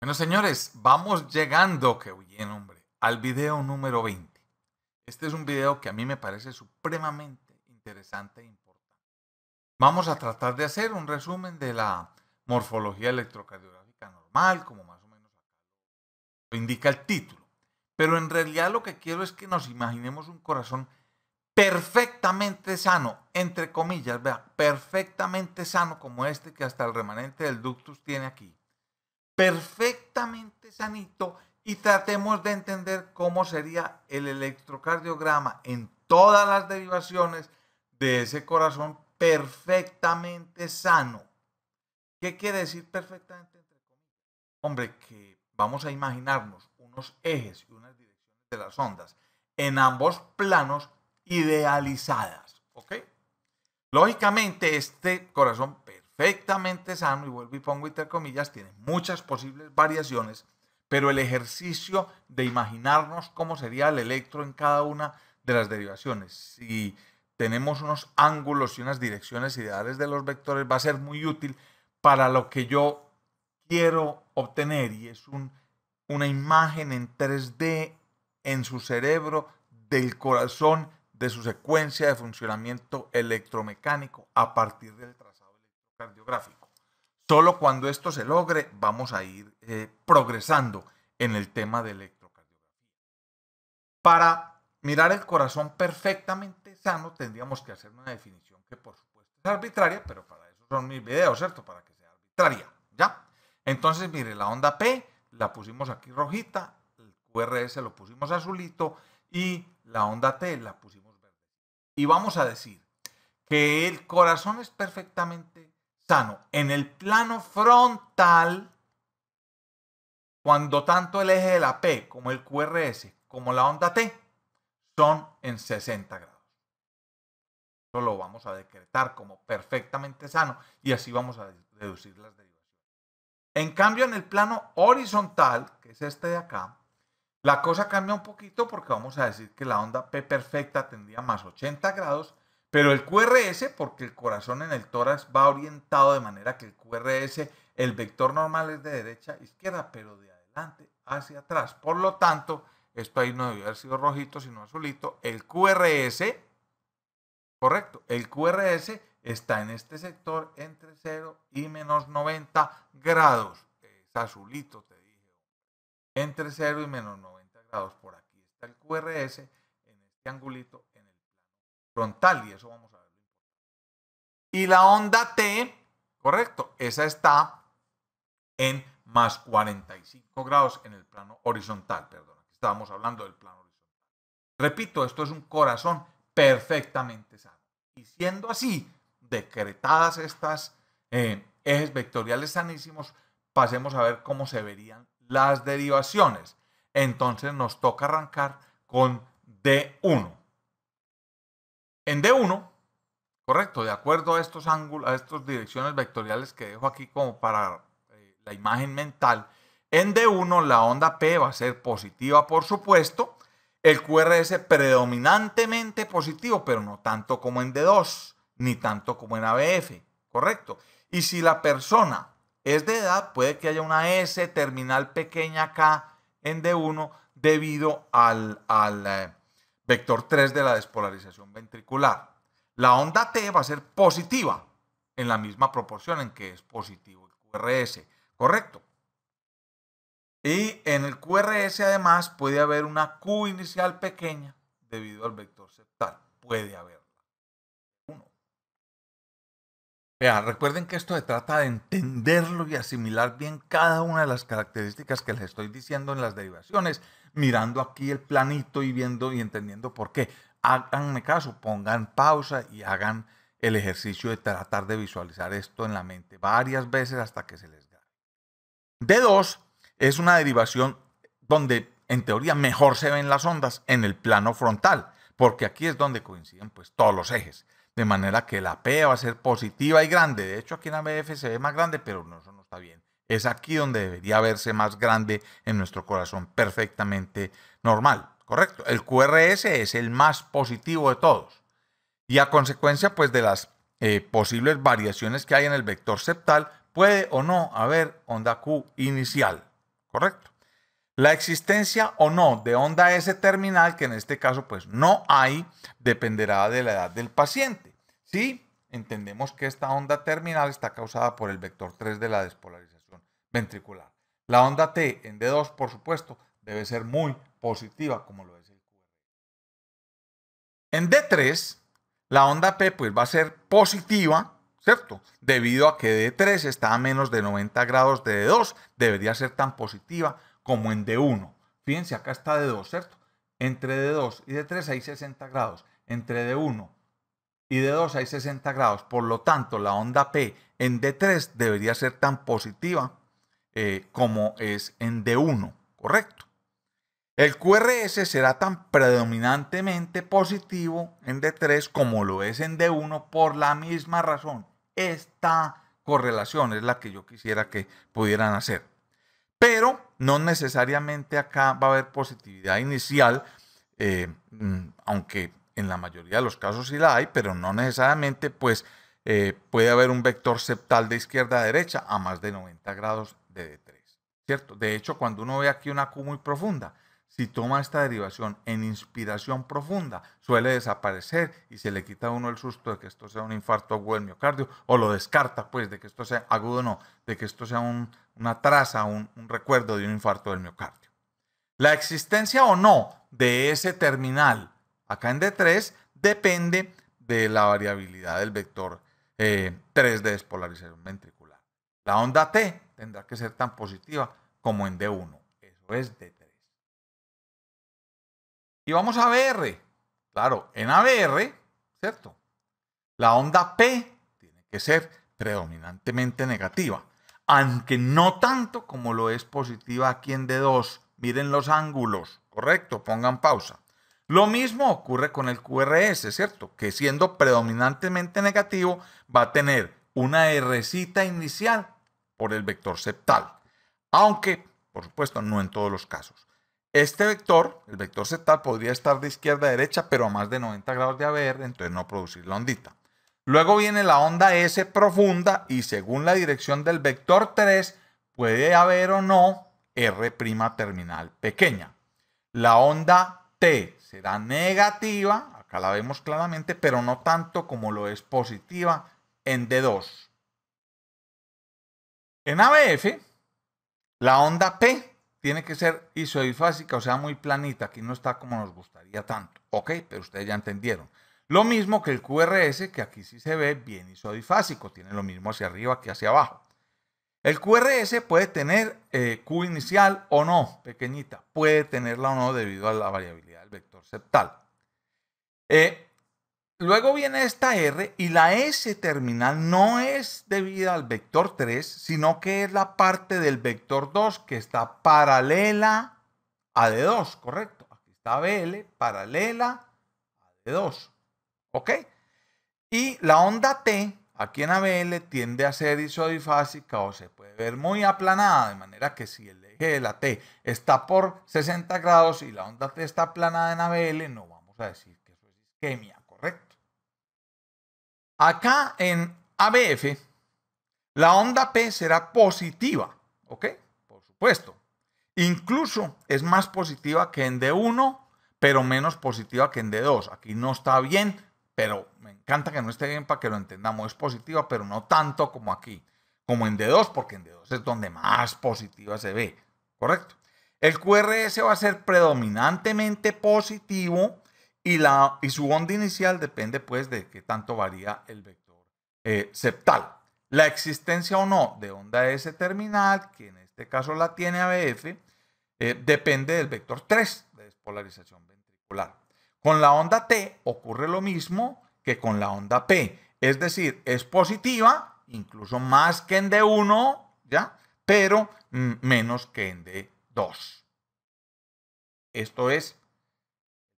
Bueno, señores, vamos llegando, que huyen, hombre, al video número 20. Este es un video que a mí me parece supremamente interesante e importante. Vamos a tratar de hacer un resumen de la morfología electrocardiográfica normal, como más o menos lo indica el título. Pero en realidad lo que quiero es que nos imaginemos un corazón perfectamente sano, entre comillas, vea, perfectamente sano como este que hasta el remanente del ductus tiene aquí. Perfectamente sanito, y tratemos de entender cómo sería el electrocardiograma en todas las derivaciones de ese corazón perfectamente sano. ¿Qué quiere decir perfectamente? Hombre, que vamos a imaginarnos unos ejes y unas direcciones de las ondas en ambos planos idealizadas, ¿ok? Lógicamente, este corazón perfectamente sano, y vuelvo y pongo entre comillas, tiene muchas posibles variaciones, pero el ejercicio de imaginarnos cómo sería el electro en cada una de las derivaciones, si tenemos unos ángulos y unas direcciones ideales de los vectores, va a ser muy útil para lo que yo quiero obtener, y es una imagen en 3D en su cerebro del corazón, de su secuencia de funcionamiento electromecánico a partir del cardiográfico. Solo cuando esto se logre vamos a ir progresando en el tema de electrocardiografía. Para mirar el corazón perfectamente sano tendríamos que hacer una definición que por supuesto es arbitraria, pero para eso son mis videos, ¿cierto? Para que sea arbitraria, ¿ya? Entonces, mire, la onda P la pusimos aquí rojita, el QRS lo pusimos azulito y la onda T la pusimos verde. Y vamos a decir que el corazón es perfectamente sano en el plano frontal, cuando tanto el eje de la P como el QRS como la onda T son en 60 grados. Eso lo vamos a decretar como perfectamente sano y así vamos a deducir las derivaciones. En cambio, en el plano horizontal, que es este de acá, la cosa cambia un poquito porque vamos a decir que la onda P perfecta tendría más 80 grados, pero el QRS, porque el corazón en el tórax va orientado de manera que el QRS, el vector normal es de derecha a izquierda, pero de adelante hacia atrás. Por lo tanto, esto ahí no debió haber sido rojito, sino azulito. El QRS, correcto, el QRS está en este sector entre 0 y menos 90 grados. Es azulito, te dije. Entre 0 y menos 90 grados. Por aquí está el QRS en este angulito frontal, y eso vamos a ver. Y la onda T, correcto, esa está en más 45 grados en el plano horizontal, perdón, aquí estábamos hablando del plano horizontal. Repito, esto es un corazón perfectamente sano. Y siendo así, decretadas estas ejes vectoriales sanísimos, pasemos a ver cómo se verían las derivaciones. Entonces nos toca arrancar con D1. En D1, correcto, de acuerdo a estos ángulos, a estas direcciones vectoriales que dejo aquí como para la imagen mental, en D1 la onda P va a ser positiva, por supuesto, el QRS predominantemente positivo, pero no tanto como en D2, ni tanto como en ABF, correcto. Y si la persona es de edad, puede que haya una S terminal pequeña acá en D1 debido al vector 3 de la despolarización ventricular. La onda T va a ser positiva en la misma proporción en que es positivo el QRS, correcto. Y en el QRS además puede haber una Q inicial pequeña debido al vector septal. Puede haberla. Vean, recuerden que esto se trata de entenderlo y asimilar bien cada una de las características que les estoy diciendo en las derivaciones, mirando aquí el planito y viendo y entendiendo por qué. Háganme caso, pongan pausa y hagan el ejercicio de tratar de visualizar esto en la mente varias veces hasta que se les grabe. D2 es una derivación donde en teoría mejor se ven las ondas en el plano frontal, porque aquí es donde coinciden pues todos los ejes. De manera que la P va a ser positiva y grande. De hecho, aquí en ABF se ve más grande, pero no, eso no está bien. Es aquí donde debería verse más grande en nuestro corazón perfectamente normal, ¿correcto? El QRS es el más positivo de todos. Y a consecuencia pues, de las posibles variaciones que hay en el vector septal, puede o no haber onda Q inicial, ¿correcto? La existencia o no de onda S terminal, que en este caso pues no hay, dependerá de la edad del paciente. ¿Sí? Entendemos que esta onda terminal está causada por el vector 3 de la despolarización ventricular. La onda T en D2, por supuesto, debe ser muy positiva, como lo es el QR. En D3, la onda P pues va a ser positiva, ¿cierto? Debido a que D3 está a menos de 90 grados de D2, debería ser tan positiva como en D1. Fíjense, acá está D2, ¿cierto? Entre D2 y D3 hay 60 grados. Entre D1 y D2 hay 60 grados. Por lo tanto, la onda P en D3 debería ser tan positiva como es en D1, ¿correcto? El QRS será tan predominantemente positivo en D3 como lo es en D1 por la misma razón. Esta correlación es la que yo quisiera que pudieran hacer. Pero no necesariamente acá va a haber positividad inicial, aunque en la mayoría de los casos sí la hay, pero no necesariamente, pues puede haber un vector septal de izquierda a derecha a más de 90 grados de D3, ¿cierto? De hecho, cuando uno ve aquí una Q muy profunda, si toma esta derivación en inspiración profunda, suele desaparecer y se le quita a uno el susto de que esto sea un infarto agudo del miocardio, o lo descarta, pues, de que esto sea agudo, no, de que esto sea una traza, un recuerdo de un infarto del miocardio. La existencia o no de ese terminal acá en D3 depende de la variabilidad del vector 3 de despolarización ventricular. La onda T tendrá que ser tan positiva como en D1. Eso es D3. Y vamos a ABR. Claro, en ABR, ¿cierto? La onda P tiene que ser predominantemente negativa, aunque no tanto como lo es positiva aquí en D2. Miren los ángulos, ¿correcto? Pongan pausa. Lo mismo ocurre con el QRS, ¿cierto? Que siendo predominantemente negativo, va a tener una R'cita inicial por el vector septal. Aunque, por supuesto, no en todos los casos. Este vector, el vector septal, podría estar de izquierda a derecha, pero a más de 90 grados de ABR, entonces no producir la ondita. Luego viene la onda S profunda y según la dirección del vector 3, puede haber o no R' terminal pequeña. La onda T será negativa, acá la vemos claramente, pero no tanto como lo es positiva en D2. En ABF, la onda P tiene que ser isodifásica, o sea, muy planita. Aquí no está como nos gustaría tanto. Ok, pero ustedes ya entendieron. Lo mismo que el QRS, que aquí sí se ve bien isodifásico. Tiene lo mismo hacia arriba que hacia abajo. El QRS puede tener Q inicial o no, pequeñita. Puede tenerla o no debido a la variabilidad del vector septal. Luego viene esta R y la S terminal no es debida al vector 3, sino que es la parte del vector 2 que está paralela a D2, ¿correcto? Aquí está BL paralela a D2, ¿ok? Y la onda T aquí en ABL tiende a ser isodifásica o se puede ver muy aplanada, de manera que si el eje de la T está por 60 grados y la onda T está aplanada en ABL, no vamos a decir que eso es isquemia, correcto. Acá en ABF, la onda P será positiva, ¿ok? Por supuesto. Incluso es más positiva que en D1, pero menos positiva que en D2. Aquí no está bien, pero me encanta que no esté bien para que lo entendamos. Es positiva, pero no tanto como aquí, como en D2, porque en D2 es donde más positiva se ve, ¿correcto? El QRS va a ser predominantemente positivo y su onda inicial depende, pues, de qué tanto varía el vector septal. La existencia o no de onda S terminal, que en este caso la tiene ABF, depende del vector 3 de despolarización ventricular. Con la onda T ocurre lo mismo que con la onda P, es decir, es positiva, incluso más que en D1, ¿ya? Pero menos que en D2. Esto es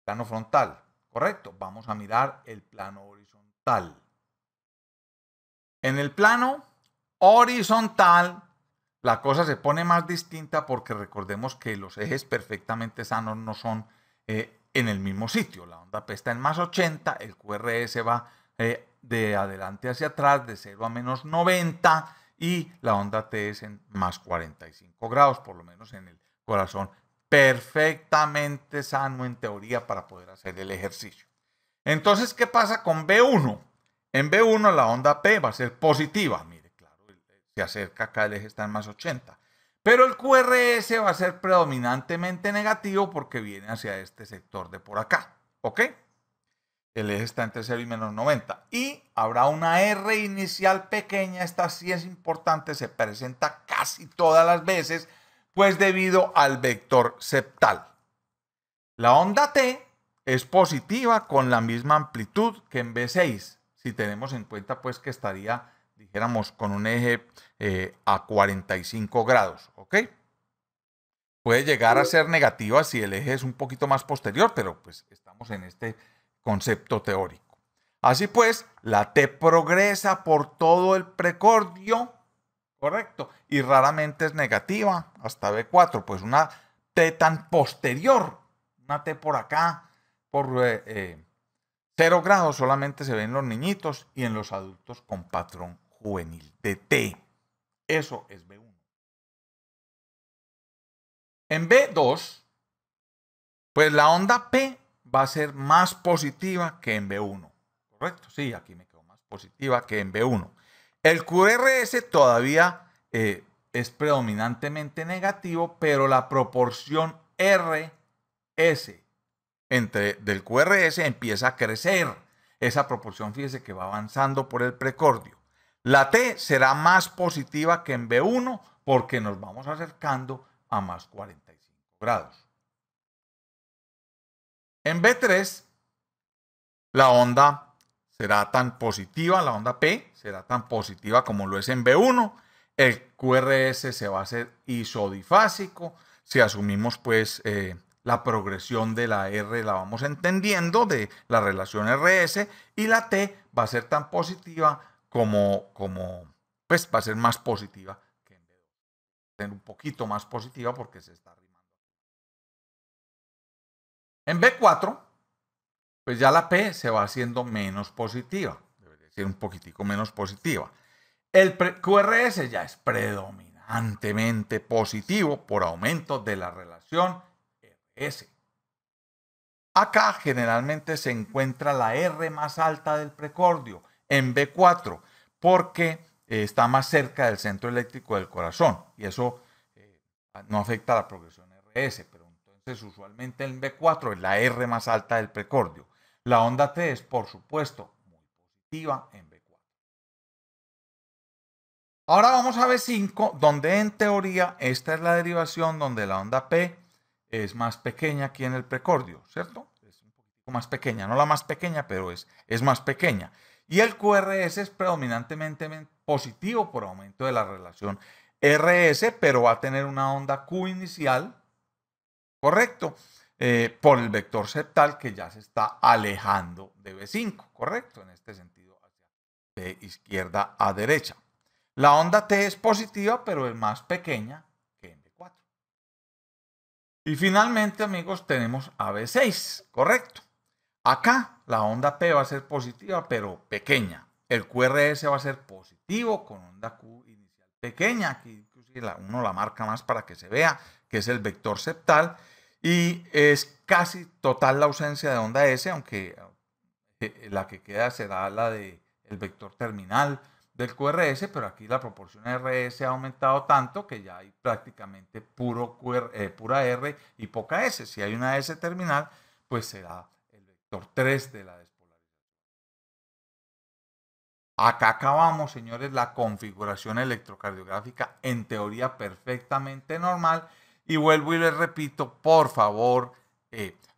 plano frontal, ¿correcto? Vamos a mirar el plano horizontal. En el plano horizontal, la cosa se pone más distinta porque recordemos que los ejes perfectamente sanos no son en el mismo sitio. La onda P está en más 80, el QRS va de adelante hacia atrás, de 0 a menos 90, y la onda T es en más 45 grados, por lo menos en el corazón perfectamente sano en teoría para poder hacer el ejercicio. Entonces, ¿qué pasa con B1? En B1 la onda P va a ser positiva. Mire, claro, se acerca acá, el eje está en más 80. Pero el QRS va a ser predominantemente negativo porque viene hacia este sector de por acá. ¿Ok? El eje está entre 0 y menos 90. Y habrá una R inicial pequeña, esta sí es importante, se presenta casi todas las veces, pues debido al vector septal. La onda T es positiva con la misma amplitud que en B6. Si tenemos en cuenta pues que estaría, dijéramos, con un eje a 45 grados, ¿ok? Puede llegar a ser negativa si el eje es un poquito más posterior, pero pues estamos en este concepto teórico. Así pues, la T progresa por todo el precordio, correcto, y raramente es negativa hasta B4, pues una T tan posterior, una T por acá, por 0 grados solamente se ven en los niñitos y en los adultos con patrón juvenil de T. Eso es B1. En B2, pues la onda P va a ser más positiva que en B1. ¿Correcto? Sí, aquí me quedó más positiva que en B1. El QRS todavía es predominantemente negativo, pero la proporción RS del QRS empieza a crecer. Esa proporción, fíjese que va avanzando por el precordio. La T será más positiva que en B1 porque nos vamos acercando a más 45 grados. En B3, la onda será tan positiva, la onda P será tan positiva como lo es en B1. El QRS se va a hacer isodifásico. Si asumimos pues la progresión de la R la vamos entendiendo, de la relación RS, y la T va a ser tan positiva como pues va a ser más positiva que en B2. Va a ser un poquito más positiva porque se está arrimando. En B4, pues ya la P se va haciendo menos positiva, debería ser un poquitico menos positiva. El QRS ya es predominantemente positivo por aumento de la relación S. Acá generalmente se encuentra la R más alta del precordio en B4 porque está más cerca del centro eléctrico del corazón y eso no afecta a la progresión RS, pero entonces usualmente en B4 es la R más alta del precordio. La onda T es por supuesto muy positiva en B4. Ahora vamos a B5, donde en teoría esta es la derivación donde la onda P es más pequeña aquí en el precordio, ¿cierto? Es un poquito más pequeña, no la más pequeña, pero es más pequeña. Y el QRS es predominantemente positivo por aumento de la relación RS, pero va a tener una onda Q inicial, ¿correcto? Por el vector septal que ya se está alejando de B5, ¿correcto? En este sentido, de izquierda a derecha. La onda T es positiva, pero es más pequeña. Y finalmente, amigos, tenemos a B6, ¿correcto? Acá la onda P va a ser positiva, pero pequeña. El QRS va a ser positivo con onda Q inicial pequeña. Aquí uno la marca más para que se vea, que es el vector septal. Y es casi total la ausencia de onda S, aunque la que queda será la del vector terminal del QRS, pero aquí la proporción RS ha aumentado tanto que ya hay prácticamente pura R y poca S. Si hay una S terminal, pues será el vector 3 de la despolarización. Acá acabamos, señores, la configuración electrocardiográfica en teoría perfectamente normal. Y vuelvo y les repito, por favor,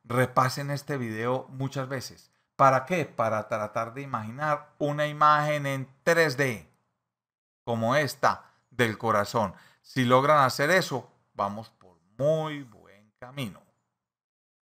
repasen este video muchas veces. ¿Para qué? Para tratar de imaginar una imagen en 3D, como esta del corazón. Si logran hacer eso, vamos por muy buen camino.